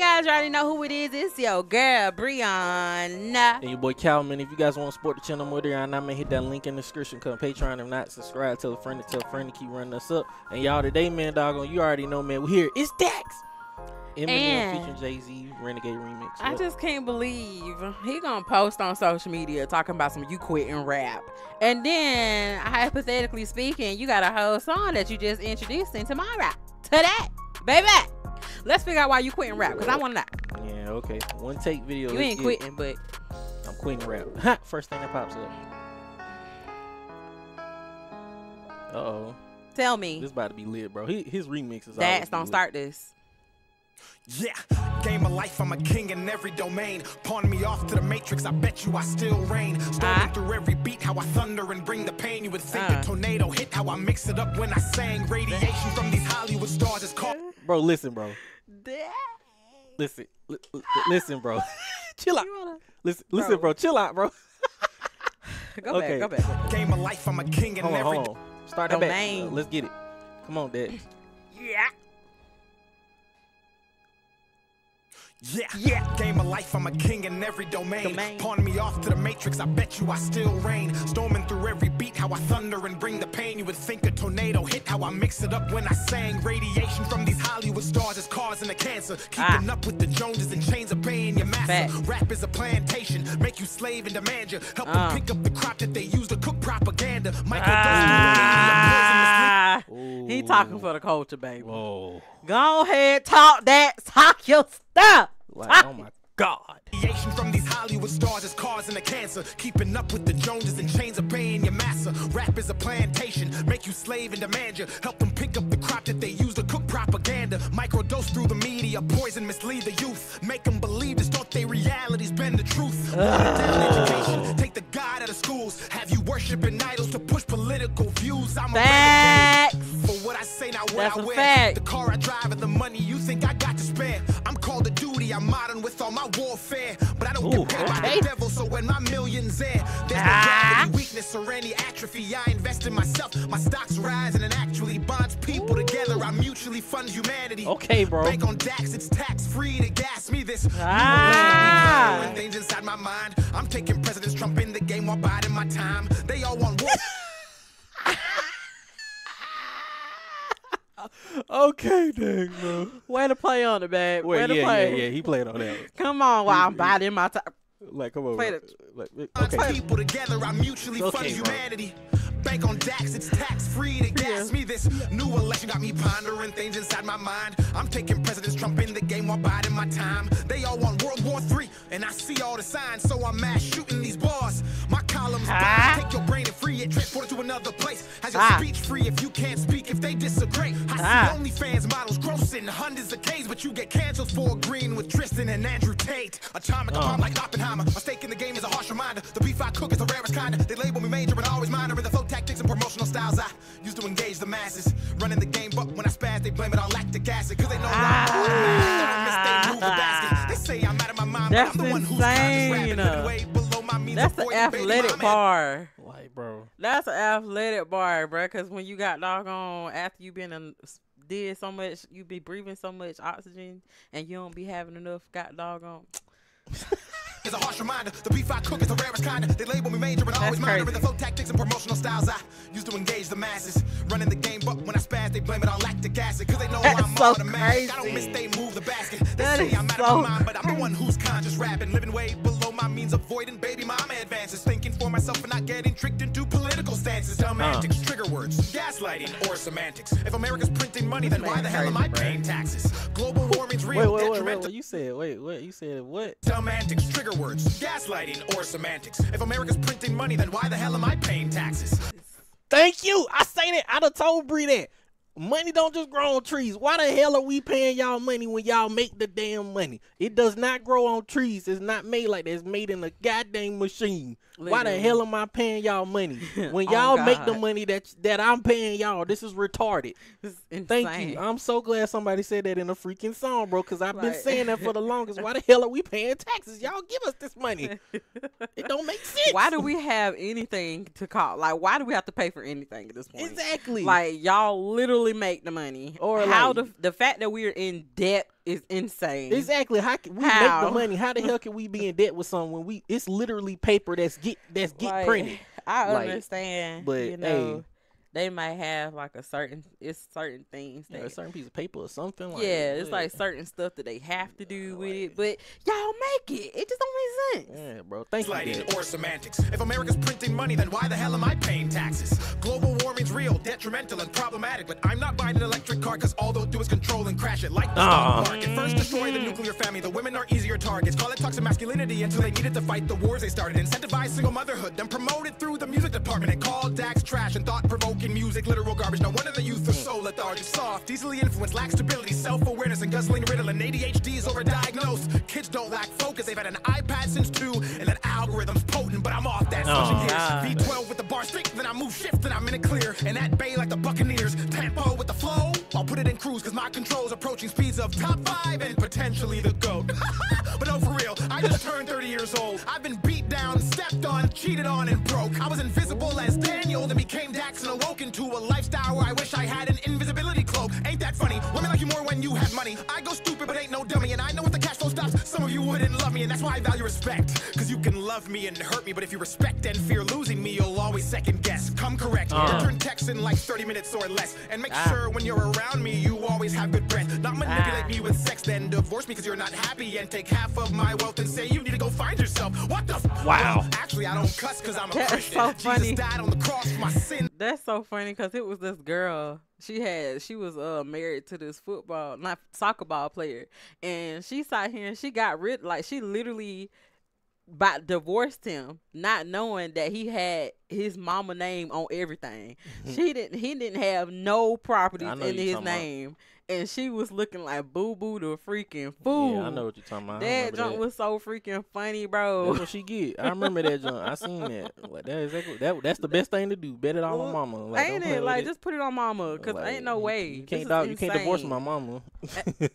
guys, you already know who it is. It's your girl, Brianna. And your boy, Calvin. If you guys want to support the channel more, I'm going to hit that link in the description. Come Patreon. If not, subscribe. Tell a friend to keep running us up. And y'all today, man, doggone, you already know, man. We here. It's Dax. Eminem featuring Jay Z, Renegade Remix. I just can't believe he gonna post on social media talking about some you quitting rap, and then hypothetically speaking, you got a whole song that you just introduced into my rap today, baby. Let's figure out why you quitting rap, cause I wanna know. Yeah, okay. One take video. You ain't quitting, but I'm quitting rap. First thing that pops up. Uh oh. Tell me. This about to be lit, bro. His remix is. Dax, don't start this. Yeah, game of life, I'm a king in every domain. Pawn me off to the Matrix, I bet you I still reign. Storming through every beat, how I thunder and bring the pain. You would think the tornado hit, how I mix it up when I sang. Radiation from these Hollywood stars is called. Bro, listen, bro. Listen, bro. Chill out. Listen, bro. Chill out, bro. Go back. Game of life, I'm a king in every domain. Start that back. Let's get it. Come on, Dad. Yeah. Yeah, game of life, I'm a king in every domain. Pawn me off to the Matrix, I bet you I still reign. Storming through every beat, how I thunder and bring the pain. You would think a tornado hit, how I mix it up when I sang. Radiation from these Hollywood stars is causing the cancer. Keeping up with the Joneses and chains of paying your master. Rap is a plantation, make you slave and demand you. Help them pick up the crop that they use to cook propaganda. He talking for the culture, baby. Whoa. Go ahead, talk that, talk your stuff. Like, oh my God. Radiation from these Hollywood stars is causing the cancer. Keeping up with the Joneses and chains of paying your master. Rap is a plantation, make you slave and demand you. Help them pick up the crop that they use to cook propaganda. Microdose through the media, poison, mislead the youth. Make them believe this thought they reality's been the truth. Education, take the God out of schools. Have you worshiping idols to push political views? I'm a for what I say, not what I wear. The car I drive and the money you think I got to spare. I'm called to duty, I'm modern with all my warfare. But I don't compare by the devil, so when my millions there, there's no gravity, weakness or any atrophy. I invest in myself, my stocks rise and it actually bonds people together. I mutually fund humanity. Okay, bro. Bank on Dax, it's tax-free to gas me this. Things inside my mind. I'm taking President Trump in the game while biding my time. They all want war. Okay, dang, bro. Way to play on it, man. Way to play. Yeah, he played on that. Come on, while I'm biting my time. Like, come on. Play it. Okay. People together, I mutually fund humanity. Bank on Dax, it's tax-free to gas me this. New election got me pondering things inside my mind. I'm taking President Trump in the game while biding my time. They all want World War III, and I see all the signs, so I'm mass shooting these bars. My columns take your brain and free it, transport it to another place. Has your speech free if you can't speak, if they disagree. I see OnlyFans models grossing hundreds of Ks, but you get canceled for agreeing with Tristan and Andrew Tate. Atomic bomb like Oppenheimer. A stake in the game is a harsh reminder. The beef I cook is the rarest kind. They label me major and always minor in the flow. Tactics and promotional styles I used to engage the masses, running the game, but when I spaz, they blame it on lactic acid, cause they know they say I'm out of my mind. That's but I'm the one who's way below my means. That's an athletic bar. Like, bro. That's an athletic bar, bro, cause when you got doggone after you been did so much, you be breathing so much oxygen and you don't be having enough got doggone. Is a harsh reminder. The beef I cook is the rarest kind. They label me major and always minor in the flow tactics and promotional styles I used to engage the masses, running the game, but when I spaz, they blame it on lactic acid, cause they know I'm automatic. I don't miss they move the basket. They say I'm out of my mind, but I'm the one who's conscious, rapping, living way below my means, avoiding baby mama advances, thinking for myself and not getting tricked into political stances. Dumb antics, trigger words, gaslighting, or semantics. If America's printing money, then why the hell am I paying taxes? Global warming's real. Wait, what you said? What? Dumb antics, trigger words, gaslighting, or semantics. If America's printing money, then why the hell am I paying taxes? Thank you. I say that. I done told Bree that money don't just grow on trees. Why the hell are we paying y'all money when y'all make the damn money? It does not grow on trees. It's not made like that. It's made in a goddamn machine. Literally. Why the hell am I paying y'all money when y'all make the money that I'm paying y'all? This is retarded. This is Thank you. I'm so glad somebody said that in a freaking song, bro, because I've been saying that for the longest. Why the hell are we paying taxes? Y'all give us this money. It don't make sense. Why do we have anything to call? Like, why do we have to pay for anything at this point? Exactly. Like, y'all literally literally make the money. Or how like, the fact that we're in debt is insane. Exactly. How can we make the money? How the hell can we be in debt with someone when we? It's literally paper that's like, printed. I understand, but you know. Hey, they might have like a certain, it's certain things. That, yeah, a certain piece of paper or something. Like yeah, it's like certain stuff that they have to do with it. But y'all make it. It just don't make sense. Yeah, bro. Thank you. Or semantics. If America's printing money, then why the hell am I paying taxes? Global warming's real, detrimental, and problematic. But I'm not buying an electric car because all they'll do is control and crash it. Like the stock market. First destroy the nuclear family. The women are easier targets. Call it toxic masculinity until they needed to fight the wars they started. Incentivize single motherhood, then promote it through the music department. And call Dax trash and thought-provoking music, literal garbage. No wonder the youth are so lethargic, soft, easily influenced, lack stability, self-awareness, and guzzling Ritalin. ADHD is overdiagnosed. Kids don't lack focus. They've had an iPad since 2, and that algorithm's potent, but I'm off that social gears. V12 with the bar stick, then I move shift, then I'm in a clear. And at bay like the Buccaneers, tempo with the flow. I'll put it in cruise, because my control's approaching speeds of top 5 and potentially the GOAT. But no, for real, I just turned 30 years old. I've been beat down, stepped on, cheated on, and broke. I was invisible as Daniel, then became Dax and awoke into a lifestyle where I wish I had an invisibility cloak. Ain't that funny? Women like you more when you have money. I go stupid, but ain't no dummy. And I know if the cash flow stops, some of you wouldn't love me. And that's why I value respect. Because you can love me and hurt me, but if you respect and fear losing me, you'll always second guess. Come correct. Turn text in like 30 minutes or less. And make sure when you're around me, you always have good breath. Not manipulate me with sex, then divorce me because you're not happy. And take half of my wealth and say you need to go find yourself. What the f? Wow. Actually, I don't cuss because I'm a Christian. So Jesus died on the cross for my sin. That's so funny because it was this girl. She was married to this soccer ball player, and she sat here and she got rid, like she literally divorced him, not knowing that he had his mama name on everything. He didn't have no properties in his name. And she was looking like Boo-Boo the freaking fool. Yeah, I know what you're talking about. That junk was so freaking funny, bro. That's what she get. I remember that junk. I seen that. Like, that's the best thing to do. Bet it all on mama. Like, ain't it? Like, just put it on mama, because like, ain't no way. You can't divorce my mama. Ain't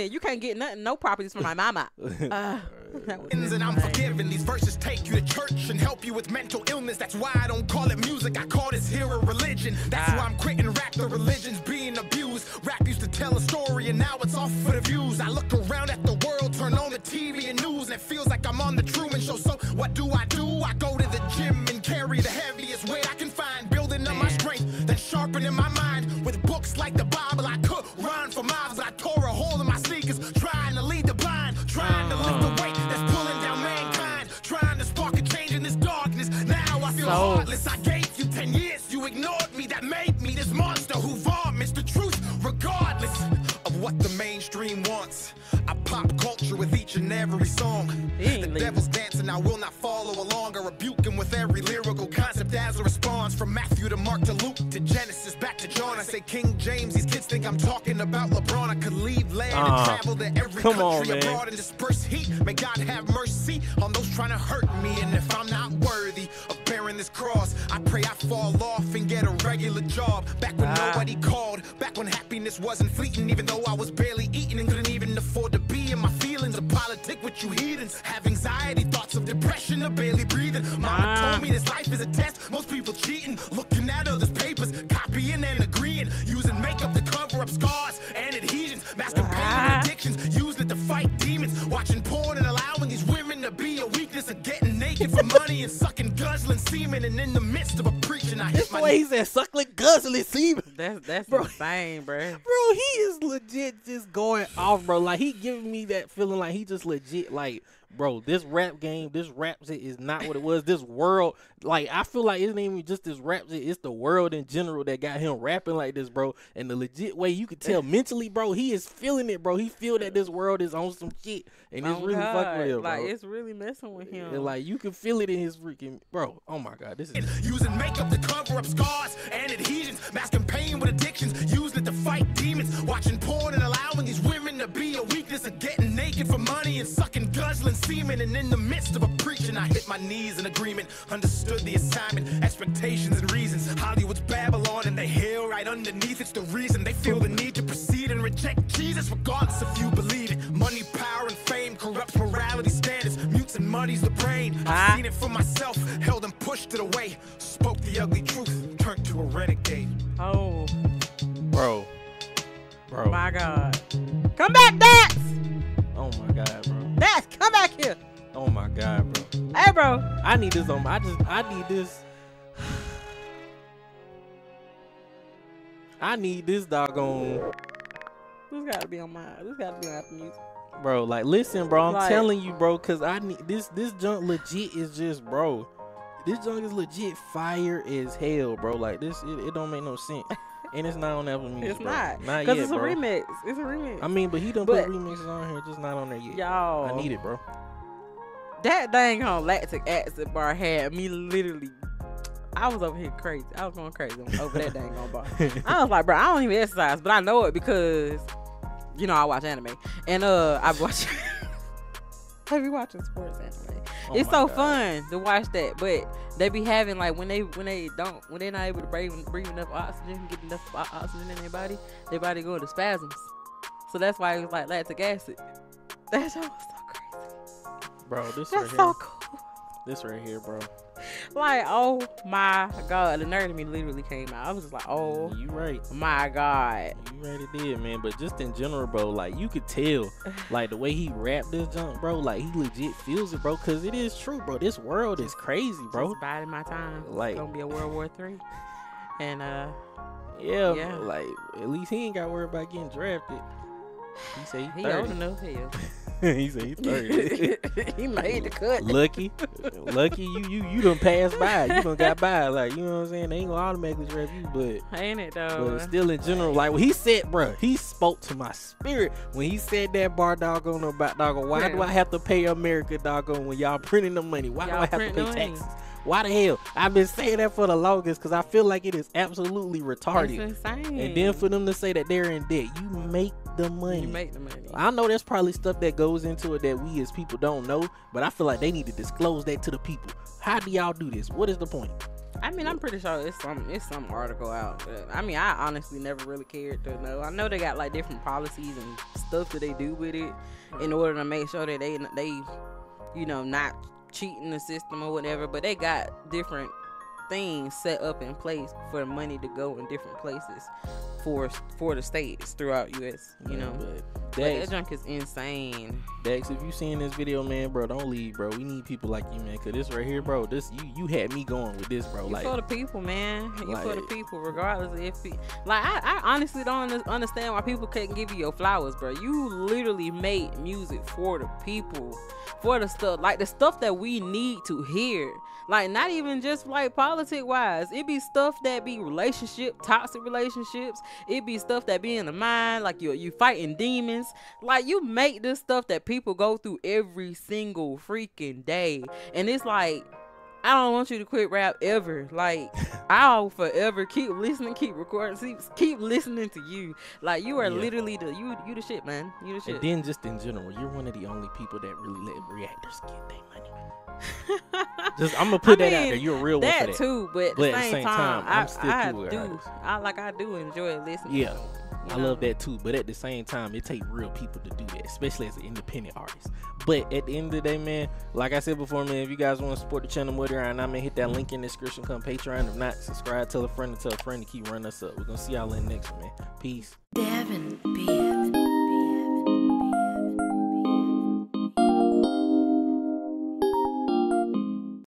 it? You can't get nothing, no properties from my mama. And I'm forgiving. These verses take you to church and help you with mental illness. That's why I don't call it music. I call this here a religion. That's why I'm quitting rap. The religion's being abused. Rap used to tell a story, and now it's all for the views. I look around at the world, turn on the TV and news, and it feels like I'm on the Truman Show. So what do? I go to the gym and carry the heaviest weight I can find, building up my strength, then sharpening my mind. With books like the Bible, I could run for miles. I tore a hole in my sneakers, trying to lead the blind, trying to lift the weight that's pulling down mankind, trying to spark a change in this darkness. Now I feel heartless. I gave you 10 years, you ignored me. That made me this monster who vomits the truth. Regardless of what the mainstream wants, I pop culture with each and every song. The devil's dancing, I will not follow along. I rebuke him with every lyrical concept as a response. From Matthew to Mark to Luke to Genesis back to John. I say King James, these kids think I'm talking about LeBron. I could leave land and travel to every country abroad and disperse heat. May God have mercy on those trying to hurt me. And if I'm not worthy of bearing this cross, I pray I fall off and get a regular job. Back when nobody called, back when happiness wasn't fleeting, even though I was barely eating and couldn't even afford to be in my feelings. A politic with you heathens, have anxiety, thoughts of depression, or barely breathing. Mama told me this life is a test, most people cheating, looking at others' papers, copying and agreeing, using makeup to cover up scars and adhesions, masturbating addictions, using it to fight demons, watching porn and allowing these women to be a weakness, and getting naked for money and sucking, guzzling semen, and in the midst of a preaching, I hit my knee. He said suckling, guzzling semen. That's insane, bro. Bro, he is legit just going off, bro. Like, he giving me that feeling like he just legit, like, bro, this rap game, this rap shit is not what it was. This world, like, I feel like it ain't even just this rap shit. It's the world in general that got him rapping like this, bro. And the legit way you could tell mentally, bro, he is feeling it, bro. He feel that this world is on some shit. And it's really fucking real, bro. Like, it's really messing with him. And, like, you can feel it in his freaking, bro. Oh, my God. This is using makeup to cover up scars and adhesions, masking pain with addictions, using it to fight demons, watching porn and allowing these women to be a weakness, and getting naked for money and sucking, guzzling semen, and in the midst of a preaching, I hit my knees in agreement, understood the assignment, expectations and reasons. Hollywood's Babylon, and they heal right underneath. It's the reason they feel the need to proceed and reject Jesus, regardless if you believe it. Money, power, and fame corrupts morality standards, mutes and muddies the brain. I've seen it for myself, held and pushed it away, spoke the ugly truth, turned to a renegade. Bro. Oh my God. Come back, Dax! Oh my God, bro. Dax, come back here! Oh my God, bro. Hey, bro. I need this on my... I need this. I need this doggone... This gotta be on my... This gotta be on Apple Music. Bro, like, listen, bro. I'm like, telling you, bro, because I need... This junk legit is just, bro. This junk is legit fire as hell, bro. Like, this... It don't make no sense. And it's not on Apple Music. It's not. Not yet, because it's a remix. It's a remix. I mean, but he done put remixes on here. Just not on there yet. Y'all. I need it, bro. That dang on lactic acid bar had me literally... I was over here crazy. I was going crazy over that dang on bar. I was like, bro, I don't even exercise, but I know it because, you know, I watch anime. And I watch... I be watching sports anime. Oh, it's so fun to watch that, but they be having like when they're not able to breathe enough oxygen, get enough oxygen in their body go into spasms. So that's why it was like lactic acid. That shit was so crazy, bro. That's so cool. This right here, bro. Like, oh my God, the nerd in me literally came out. I was just like, oh, you right, my God, you right, it did, man. But just in general, bro, like you could tell, like the way he rapped this junk, bro, like he legit feels it, bro, because it is true, bro. This world is crazy, bro. Just biding my time. Like, it's gonna be a World War III, and yeah, like at least he ain't got worried about getting drafted. He say he old enough, hell. He said he's 30. He made the cut. Lucky you done passed by. You done got by. Like, you know what I'm saying? They ain't gonna automatically draft you, but ain't it though? But still, in general, like when he said, bruh, he spoke to my spirit when he said that bar doggone about doggone. Why do I have to pay America doggone when y'all printing the money? Why do I have to pay taxes? Why the hell? I've been saying that for the longest because I feel like it is absolutely retarded. It's insane. And then for them to say that they're in debt, you make the money. You make the money. I know there's probably stuff that goes into it that we as people don't know, but I feel like they need to disclose that to the people. How do y'all do this? What is the point? I mean, I'm pretty sure it's some article out. I mean, I honestly never really cared to know. I know they got like different policies and stuff that they do with it in order to make sure that they you know, not cheating the system or whatever, but they got different things set up in place for money to go in different places for the states throughout US, you know. But Dax, that junk is insane. Dax, if you seeing this video, man, bro, don't leave, bro. We need people like you, man, because this right here, bro, this you had me going with this, bro. You like, for the people, man. You like, for the people, regardless of if people, like I honestly don't understand why people can't give you your flowers, bro. You literally made music for the people, for the stuff, like the stuff that we need to hear. Like, not even just like politic wise, it be stuff that be toxic relationships. It be stuff that be in the mind, like you fighting demons. Like, you make this stuff that people go through every single freaking day, and it's like, I don't want you to quit rap ever. Like, I'll forever keep listening, keep recording, keep listening to you. Like, you are literally you the shit, man. You the shit. And then just in general, you're one of the only people that really let reactors get their money. Just, I'm gonna put that out there. You're a real one for that too, but at the same time, I'm still cool. I do enjoy listening. Yeah, I love that too. But at the same time, it takes real people to do that, especially as an independent artist. But at the end of the day, man, like I said before, man, if you guys want to support the channel more, and I'm gonna hit that link in the description. Come Patreon. If not, subscribe. Tell a friend to keep running us up. We're gonna see y'all in the next one, man. Peace. Devin, peace.